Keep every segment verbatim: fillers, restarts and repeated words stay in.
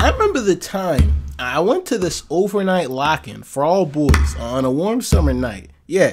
I remember the time I went to this overnight lock-in for all boys on a warm summer night. Yeah.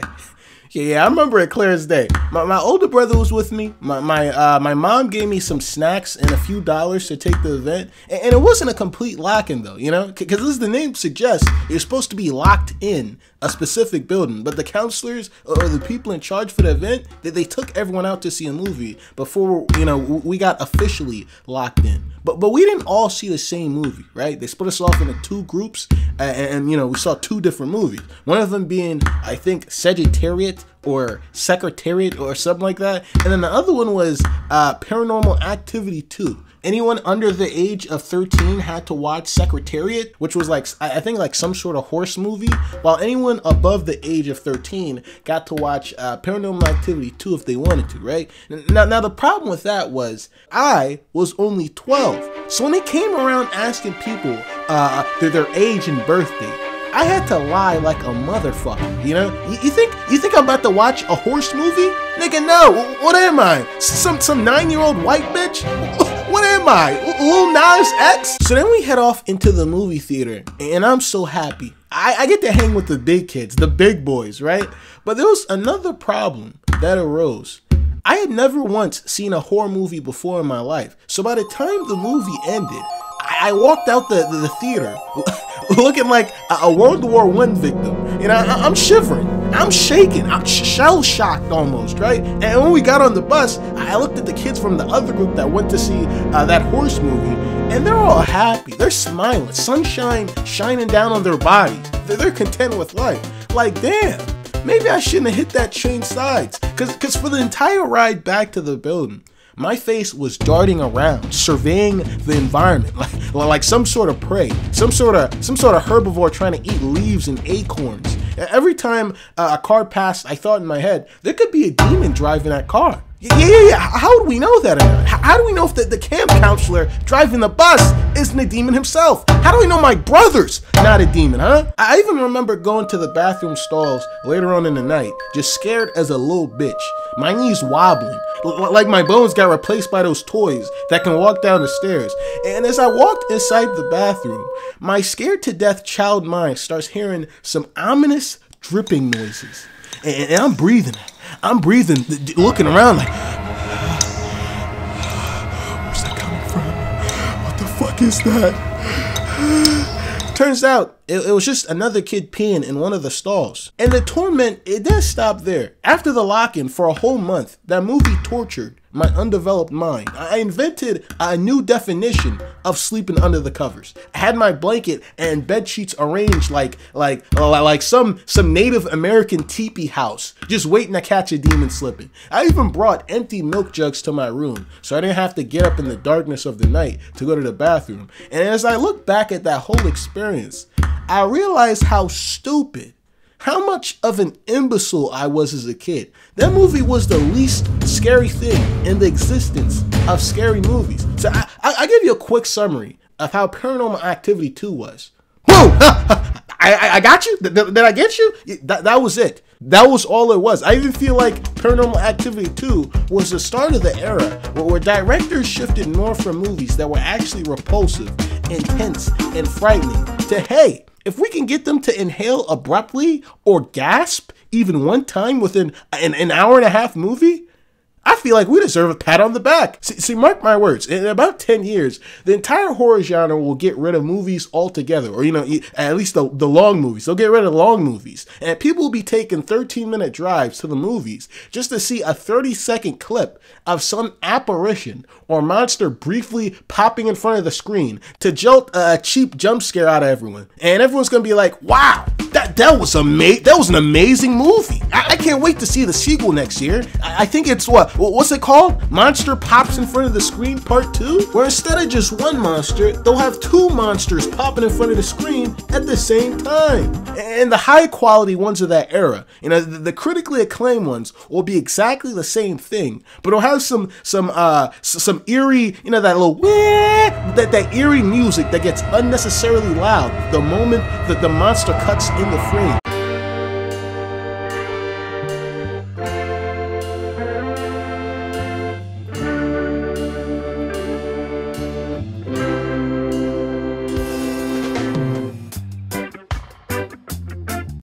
Yeah, yeah, I remember it clear as day. My, my older brother was with me. My my uh, my mom gave me some snacks and a few dollars to take the event. And, and it wasn't a complete lock-in, though, you know? Because as the name suggests, you're supposed to be locked in a specific building. But the counselors or the people in charge for the event, they, they took everyone out to see a movie before, you know, we got officially locked in. But, but we didn't all see the same movie, right? They split us off into two groups, and, and you know, we saw two different movies. One of them being, I think, Secretariat or Secretariat or something like that. And then the other one was uh, Paranormal Activity two. Anyone under the age of thirteen had to watch Secretariat, which was like, I think like some sort of horse movie, while anyone above the age of thirteen got to watch uh, Paranormal Activity two if they wanted to, right? Now, now the problem with that was I was only twelve. So when they came around asking people uh, their, their age and birthday, I had to lie like a motherfucker, you know? You, you think you think I'm about to watch a horse movie? Nigga, no, what am I? Some, some nine-year-old white bitch? What am I, Lil Nas X? So then we head off into the movie theater, and I'm so happy. I, I get to hang with the big kids, the big boys, right? But there was another problem that arose. I had never once seen a horror movie before in my life. So by the time the movie ended, I, I walked out the, the, the theater looking like a World War One victim. You know, I, I'm shivering. I'm shaking, I'm shell-shocked almost, right? And when we got on the bus, I looked at the kids from the other group that went to see uh, that horse movie, and they're all happy, they're smiling, sunshine shining down on their bodies, they're, they're content with life. Like, damn, maybe I shouldn't have hit that train's sides, cause, cause for the entire ride back to the building, my face was darting around, surveying the environment like, like some sort of prey, some sort of, some sort of herbivore trying to eat leaves and acorns. Every time uh, a car passed, I thought in my head, there could be a demon driving that car. Yeah, yeah, yeah, how do we know that? How do we know if the, the camp counselor driving the bus isn't a demon himself? How do we know my brother's not a demon, huh? I even remember going to the bathroom stalls later on in the night, just scared as a little bitch. My knees wobbling, like my bones got replaced by those toys that can walk down the stairs. And as I walked inside the bathroom, my scared-to-death child mind starts hearing some ominous dripping noises. And, and I'm breathing. I'm breathing, looking around like, where's that coming from? What the fuck is that? Turns out, it, it was just another kid peeing in one of the stalls. And the torment, it does stop there. After the lock-in for a whole month, that movie tortured my undeveloped mind. I invented a new definition of sleeping under the covers. I had my blanket and bed sheets arranged like like like some some Native American teepee house, just waiting to catch a demon slipping. I even brought empty milk jugs to my room, so I didn't have to get up in the darkness of the night to go to the bathroom. And as I look back at that whole experience, I realized how stupid, how much of an imbecile I was as a kid. That movie was the least scary thing in the existence of scary movies. So I, I, I give you a quick summary of how Paranormal Activity two was. Whoa! I, I, I got you? Did, did I get you? That, that was it. That was all it was. I even feel like Paranormal Activity two was the start of the era where, where directors shifted more from movies that were actually repulsive, intense, and frightening to, hey, if we can get them to inhale abruptly or gasp even one time within an, an hour and a half movie, I feel like we deserve a pat on the back. See, see, mark my words, in about ten years, the entire horror genre will get rid of movies altogether, or, you know, at least the, the long movies. They'll get rid of long movies, and people will be taking thirteen minute drives to the movies just to see a thirty second clip of some apparition or monster briefly popping in front of the screen to jolt a cheap jump scare out of everyone. And everyone's gonna be like, wow, that, that was ama- that was an amazing movie. I, I can't wait to see the sequel next year. I, I think it's what, what's it called? Monster Pops in Front of the Screen part two? Where instead of just one monster, they'll have two monsters popping in front of the screen at the same time. And the high quality ones of that era, you know, the critically acclaimed ones will be exactly the same thing, but it'll have some some uh some eerie, you know, that little wah, that that eerie music that gets unnecessarily loud the moment that the monster cuts in the frame.